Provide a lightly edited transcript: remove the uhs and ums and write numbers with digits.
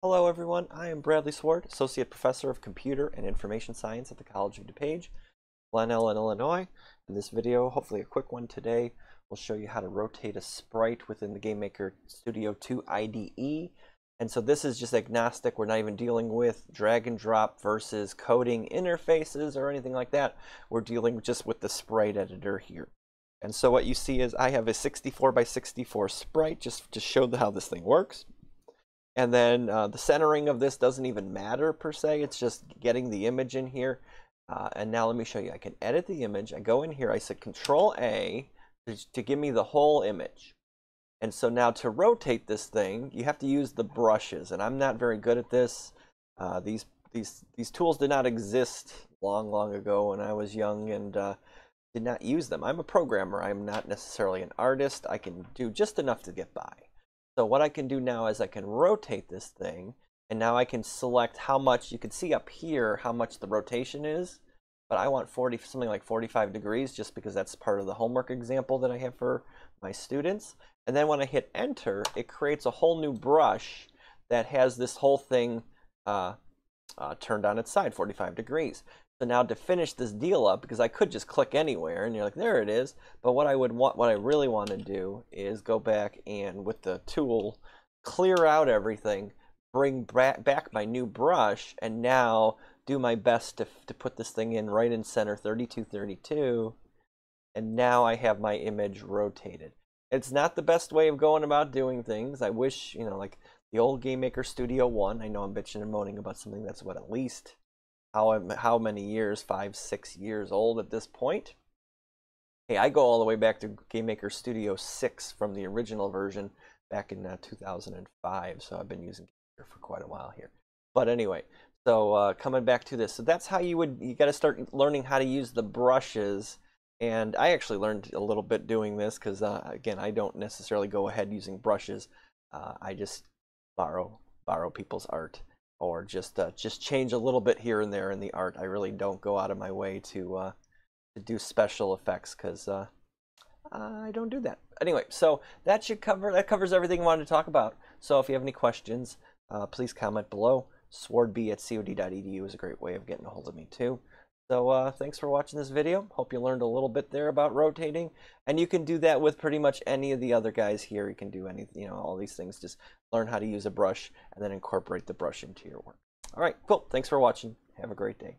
Hello everyone, I am Bradley Sward, Associate Professor of Computer and Information Science at the College of DuPage, Glen Ellyn, Illinois. In this video, hopefully a quick one today, we'll show you how to rotate a sprite within the GameMaker Studio 2 IDE. And so this is just agnostic, we're not even dealing with drag and drop versus coding interfaces or anything like that. We're dealing just with the sprite editor here. And so what you see is I have a 64 by 64 sprite just to show how this thing works. And then the centering of this doesn't even matter per se, it's just getting the image in here. And now let me show you, I can edit the image. I go in here, I said Control A to give me the whole image. And so now to rotate this thing, you have to use the brushes, and I'm not very good at this. These tools did not exist long ago when I was young and did not use them. I'm a programmer, I'm not necessarily an artist. I can do just enough to get by. So what I can do now is I can rotate this thing, and now I can select how much. You can see up here how much the rotation is, but I want something like 45 degrees just because that's part of the homework example that I have for my students. And then when I hit enter, it creates a whole new brush that has this whole thing turned on its side, 45 degrees. So now to finish this deal up, because I could just click anywhere and you're like, there it is. But what I really want to do is go back and with the tool, clear out everything, bring back my new brush, and now do my best to put this thing in right in center, 32, 32. And now I have my image rotated. It's not the best way of going about doing things. I wish, you know, like the old GameMaker Studio 1, I know I'm bitching and moaning about something that's what at least how many years, 5, 6 years old at this point. Hey, I go all the way back to GameMaker Studio 6 from the original version back in 2005, so I've been using it for quite a while here. But anyway, so coming back to this, so that's how you got to start learning how to use the brushes. And I actually learned a little bit doing this because again, I don't necessarily go ahead using brushes. I just borrow people's art, or just change a little bit here and there in the art. I really don't go out of my way to do special effects because I don't do that. Anyway, so that covers everything I wanted to talk about. So if you have any questions, please comment below. swardb@cod.edu is a great way of getting a hold of me too. So thanks for watching this video. Hope you learned a little bit there about rotating, and you can do that with pretty much any of the other guys here. You can do any, you know, all these things. Just learn how to use a brush and then incorporate the brush into your work. All right, cool. Thanks for watching. Have a great day.